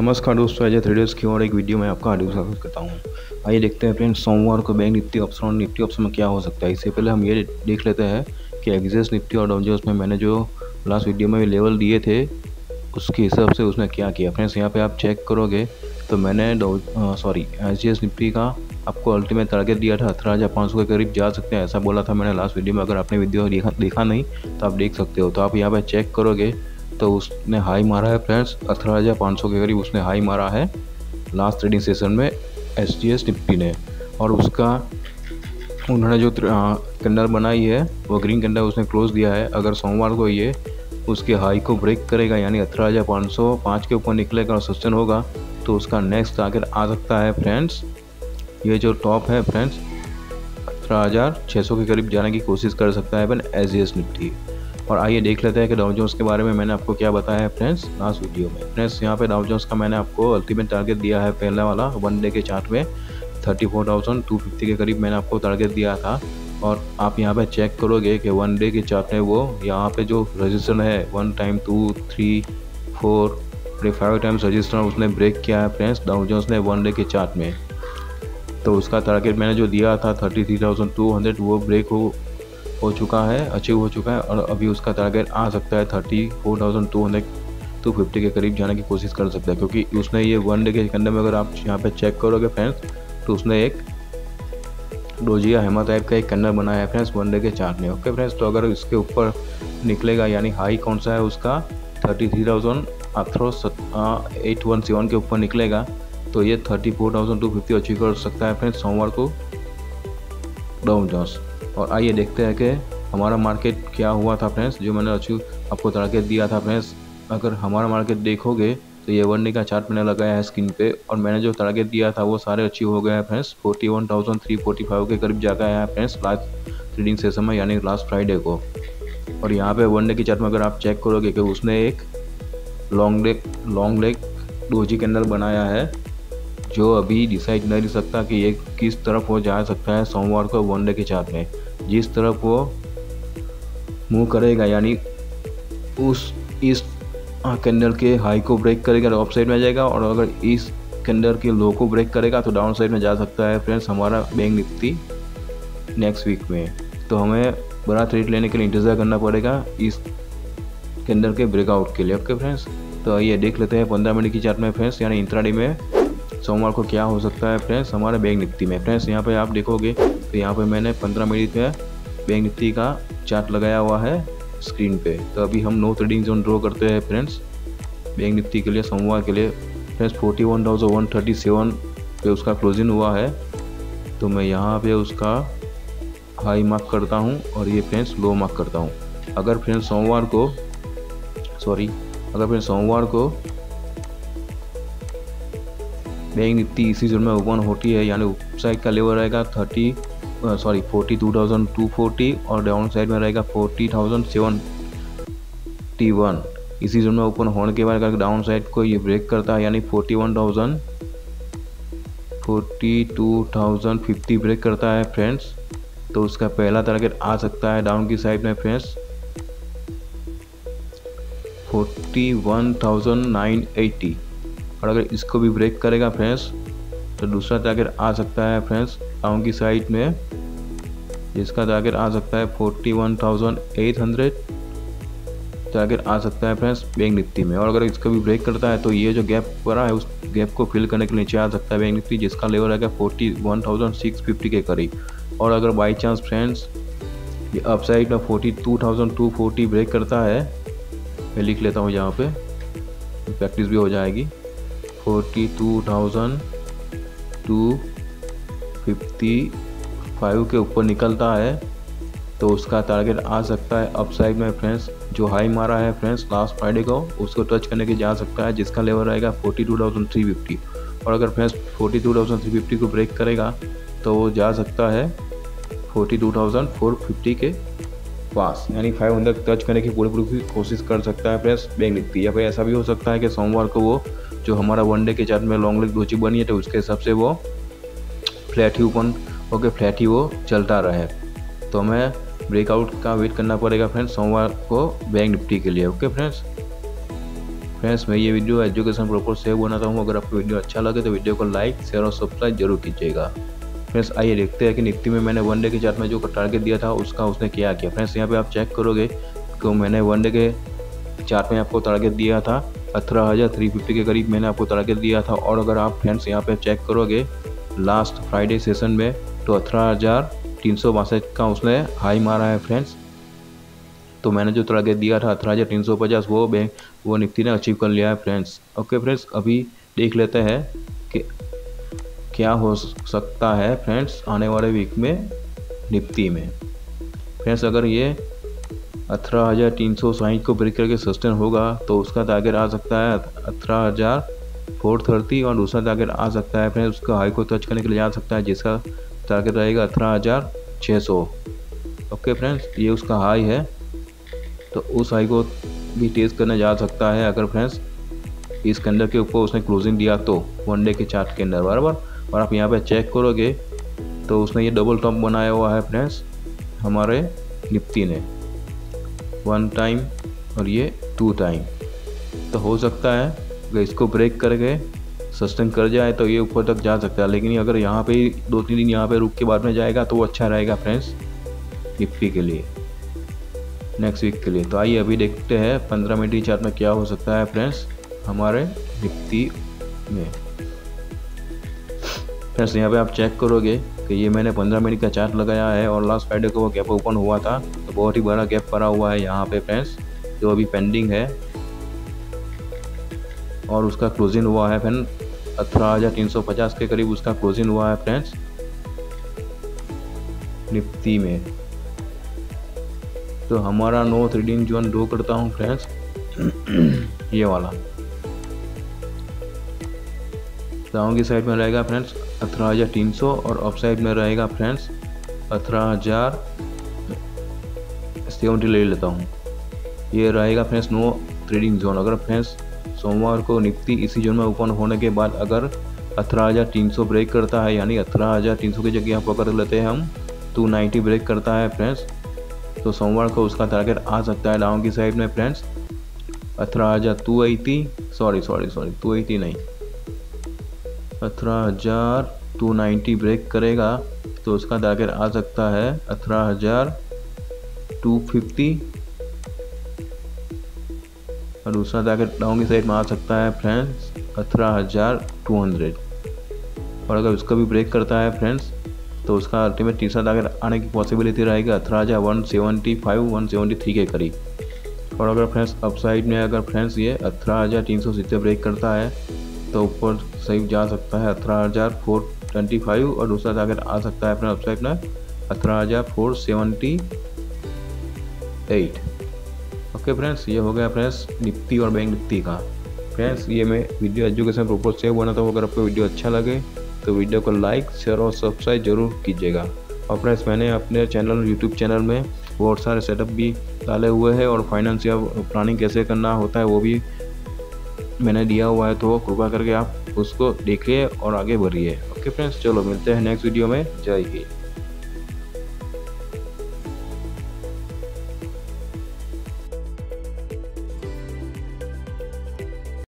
नमस्कार दोस्तों, as a traders की और एक वीडियो में आपका हार्दिक स्वागत करता हूँ। आइए देखते हैं फ्रेंड्स, सोमवार को बैंक निफ्टी ऑप्शन और निफ्टी ऑप्शन में क्या हो सकता है। इससे पहले हम ये देख लेते हैं कि एग्जिस्ट निफ्टी और डोव जोन्स में मैंने जो लास्ट वीडियो में लेवल दिए थे उसके हिसाब से उसने क्या किया। फ्रेंड्स यहाँ पे आप चेक करोगे तो मैंने एग्जिस्ट निफ्टी का आपको अल्टीमेट टारगेट दिया था 18,500 के करीब जा सकते हैं, ऐसा बोला था मैंने लास्ट वीडियो में। अगर आपने वीडियो देखा नहीं तो आप देख सकते हो। तो आप यहाँ पर चेक करोगे तो उसने हाई मारा है फ्रेंड्स, 18,500 के करीब उसने हाई मारा है लास्ट ट्रेडिंग सेशन में एसजीएस निफ्टी ने। और उसका उन्होंने जो कैंडल बनाई है वो ग्रीन कैंडल उसने क्लोज दिया है। अगर सोमवार को ये उसके हाई को ब्रेक करेगा, यानी 18,505 के ऊपर निकलेगा और सस्टेन होगा, तो उसका नेक्स्ट टारगेट आ सकता है फ्रेंड्स। ये जो टॉप है फ्रेंड्स 18,600 के करीब जाने की कोशिश कर सकता है अपन एसजीएस निफ्टी। और आइए देख लेते हैं कि डाउ जोन्स के बारे में मैंने आपको क्या बताया है फ्रेंड्स लास्ट वीडियो में। फ्रेंड्स यहाँ पे डाउ जोन्स का मैंने आपको अल्टीमेट टारगेट दिया है, पहला वाला वन डे के चार्ट में 34,250 के करीब मैंने आपको टारगेट दिया था। और आप यहाँ पे चेक करोगे कि वन डे के चार्ट में वो यहाँ पे जो रजिस्टर है 1 टाइम 2 3 4 5 टाइम्स रजिस्टर उसने ब्रेक किया है फ्रेंड्स डाउ जोन्स ने वन डे के चार्ट में। तो उसका टारगेट मैंने जो दिया था 33,200 वो ब्रेक हो चुका है, अचीव हो चुका है। और अभी उसका टारगेट आ सकता है 34,250 के करीब जाने की कोशिश कर सकता है, क्योंकि उसने ये वन डे के अंदर में अगर आप यहाँ पे चेक करोगे फ्रेंड्स तो उसने एक डोजिया हेमा टाइप का एक कैंडल बनाया है फ्रेंड्स वन डे के चार्ट में। ओके फ्रेंड्स, तो अगर इसके ऊपर निकलेगा, यानी हाई कौन सा है उसका 33,817 के ऊपर निकलेगा, तो ये 34,250 अचीव कर सकता है फ्रेंड्स सोमवार को डाउ जोन्स। और आइए देखते हैं कि हमारा मार्केट क्या हुआ था फ्रेंड्स, जो मैंने अचीव आपको टारगेट दिया था फ्रेंड्स। अगर हमारा मार्केट देखोगे तो ये वन डे का चार्ट मैंने लगाया है स्क्रीन पे, और मैंने जो टारगेट दिया था वो सारे अचीव हो गए हैं फ्रेंड्स। 41,345 के करीब जा गया है फ्रेंड्स लास्ट ट्रेडिंग सेशन में, यानी लास्ट फ्राइडे को। और यहाँ पर वन डे के चार्ट में अगर आप चेक करोगे कि उसने एक लॉन्ग लेग डोजी कैंडल बनाया है, जो अभी डिसाइड नहीं कर सकता कि ये किस तरफ वो जा सकता है सोमवार को वन डे के चार्ट में। जिस तरफ वो मूव करेगा, यानी उस इस कैंडल के हाई को ब्रेक करेगा तो अप साइड में जाएगा, और अगर इस कैंडल के लो को ब्रेक करेगा तो डाउन साइड में जा सकता है फ्रेंड्स हमारा बैंक निफ्टी नेक्स्ट वीक में। तो हमें बड़ा ट्रेड लेने के लिए इंतज़ार करना पड़ेगा इस कैंडल के ब्रेकआउट के लिए। ओके फ्रेंड्स, तो ये देख लेते हैं 15 मिनट की चार्ट में फ्रेंड्स, यानी इंट्राडे में सोमवार को क्या हो सकता है फ्रेंड्स हमारे बैंक निफ्टी में। फ्रेंड्स यहाँ पे आप देखोगे तो यहाँ पे मैंने 15 मिनट में बैंक निफ्टी का चार्ट लगाया हुआ है स्क्रीन पे। तो अभी हम 9 ट्रेडिंग जोन ड्रॉ करते हैं फ्रेंड्स बैंक निफ्टी के लिए सोमवार के लिए। फ्रेंड्स 41,137 पे उसका क्लोजिंग हुआ है, तो मैं यहाँ पर उसका हाई मार्क करता हूँ और ये फ्रेंड्स लो मार्क करता हूँ। अगर फ्रेंड्स सोमवार को बैंक निफ्टी इसी जोन में ओपन होती है, यानी साइड का लेवल रहेगा 42,240 और डाउन साइड में रहेगा 40,071। इसी जोन में ओपन होने के बाद अगर डाउन साइड को ये ब्रेक करता है, यानी 42,050 ब्रेक करता है फ्रेंड्स, तो उसका पहला टारगेट आ सकता है डाउन की साइड में फ्रेंड्स 41,980। और अगर इसको भी ब्रेक करेगा फ्रेंड्स तो दूसरा टारगेट आ सकता है फ्रेंड्स डाउन की साइड में, जिसका टारगेट आ सकता है 41,800 टारगेट आ सकता है फ्रेंड्स बैंक निफ्टी में। और अगर इसको भी ब्रेक करता है तो ये जो गैप पड़ा है उस गैप को फिल करने के नीचे आ सकता है बैंक निफ्टी, जिसका लेवल रहेगा 41,650 के करीब। और अगर बाई चांस फ्रेंड्स ये अपसाइड में 42,240 ब्रेक करता है, मैं लिख लेता हूँ यहाँ पर, प्रैक्टिस भी हो जाएगी, 42,255 के ऊपर निकलता है तो उसका टारगेट आ सकता है अपसाइड में फ्रेंड्स। जो हाई मारा है फ्रेंड्स लास्ट फ्राइडे को उसको टच करने के जा सकता है, जिसका लेवल रहेगा 42,350। और अगर फ्रेंड्स 42,350 को ब्रेक करेगा तो वो जा सकता है 42,450 के पास, यानी 500 टच करने की पूरी कोशिश कर सकता है फ्रेंड्स बैंक निफ्टी। या फिर ऐसा भी हो सकता है कि सोमवार को वो जो हमारा वन डे के चार्ट में लॉन्ग लेग डोजी बनी है, तो उसके हिसाब से वो फ्लैट ही ओपन होके फ्लैट ही वो चलता रहे, तो हमें ब्रेकआउट का वेट करना पड़ेगा फ्रेंड्स सोमवार को बैंक निफ्टी के लिए। Okay friends. फ्रेंड्स मैं ये वीडियो एजुकेशन पर्पज से बनाता हूँ। अगर आपको वीडियो अच्छा लगे तो वीडियो को लाइक शेयर और सब्सक्राइब जरूर कीजिएगा। फ्रेंड्स आइए देखते हैं कि निफ्टी में मैंने वन डे के चार्ट में जो टारगेट दिया था उसका उसने क्या किया। फ्रेंड्स यहाँ पे आप चेक करोगे तो मैंने वन डे के चार्ट में आपको टारगेट दिया था 18,350 के करीब मैंने आपको टारगेट दिया था। और अगर आप फ्रेंड्स यहाँ पे चेक करोगे लास्ट फ्राइडे सेशन में तो 18,362 का उसने हाई मारा है। फ्रेंड्स तो मैंने जो टारगेट दिया था 18,350 वो निफ्टी ने अचीव कर लिया है। फ्रेंड्स ओके फ्रेंड्स अभी देख लेते हैं कि क्या हो सकता है फ्रेंड्स आने वाले वीक में निफ्टी में। फ्रेंड्स अगर ये 18,360 को ब्रेक करके सस्टेन होगा तो उसका टारगेट आ सकता है 18,430 और दूसरा टारगेट आ सकता है फ्रेंड्स उसका हाई को टच करने के लिए जा सकता है जिसका टारगेट रहेगा 18,600। ओके फ्रेंड्स ये उसका हाई है तो उस हाई को भी टेस्ट करने जा सकता है अगर फ्रेंड्स इस कैंडल के ऊपर उसने क्लोजिंग दिया तो वन डे के चार्ट के अंदर बराबर। और आप यहाँ पे चेक करोगे तो उसने ये डबल टॉप बनाया हुआ है फ्रेंड्स हमारे निफ्टी ने, वन टाइम और ये टू टाइम। तो हो सकता है अगर इसको ब्रेक करके सस्टेन कर जाए तो ये ऊपर तक जा सकता है, लेकिन अगर यहाँ पे 2-3 दिन यहाँ पे रुक के बाद में जाएगा तो वो अच्छा रहेगा फ्रेंड्स निफ्टी के लिए नेक्स्ट वीक के लिए। तो आइए अभी देखते हैं 15 मिनट चार्ट में क्या हो सकता है फ्रेंड्स हमारे निफ्टी में। फ्रेंड्स यहाँ पे आप चेक करोगे कि ये मैंने 15 मिनट का चार्ट लगाया है और लास्ट फ्राइडे को वो गैप ओपन हुआ था तो बहुत ही बड़ा गैप पड़ा हुआ है यहाँ पे फ्रेंड्स जो अभी पेंडिंग है और उसका क्लोजिंग हुआ है फ्रेंड 18,350 के करीब उसका क्लोजिंग हुआ है फ्रेंड्स निफ्टी में। तो हमारा नो थ्रेडिंग जोन ड्रॉ करता हूँ फ्रेंड्स ये वाला डाउन की साइड में रहेगा फ्रेंड्स 18,300 और अप साइड में रहेगा फ्रेंड्स 18,070 ले लेता हूँ, ये रहेगा फ्रेंड्स नो ट्रेडिंग जोन। अगर फ्रेंड्स सोमवार को निफ्टी इसी जोन में ओपन होने के बाद अगर 18,300 ब्रेक करता है यानी 18,300 की जगह पकड़ लेते हैं हम 290 ब्रेक करता है फ्रेंड्स तो सोमवार को उसका टारगेट आ सकता है डाउन की साइड में फ्रेंड्स 18,290 ब्रेक करेगा तो उसका टारगेट आ सकता है 18,250 और दूसरा टारगेट डाउन की साइड में आ सकता है फ्रेंड्स 18,200। और अगर उसका भी ब्रेक करता है फ्रेंड्स तो उसका अल्टीमेट तीसरा टारगेट आने की पॉसिबिलिटी रहेगी 18,173 के करीब। और अगर फ्रेंड्स अप साइड में अगर फ्रेंड्स ये 18,370 ब्रेक करता है तो ऊपर सही जा सकता है 18,425 और दूसरा टारगेट आ सकता है अपना अपसाइड में 18,478। ओके फ्रेंड्स ये हो गया फ्रेंड्स निफ्टी और बैंक निफ्टी का। फ्रेंड्स ये मैं वीडियो एजुकेशन पर्पज से बनाता हूँ। अगर आपको वीडियो अच्छा लगे तो वीडियो को लाइक शेयर और सब्सक्राइब जरूर कीजिएगा। और फ्रेंड्स मैंने अपने चैनल यूट्यूब चैनल में बहुत सारे सेटअप भी डाले हुए हैं और फाइनेंशियल प्लानिंग कैसे करना होता है वो भी मैंने दिया हुआ है, तो कृपा करके आप उसको देखिए और आगे बढ़िए। ओके फ्रेंड्स चलो मिलते हैं नेक्स्ट वीडियो में। जय हिंद।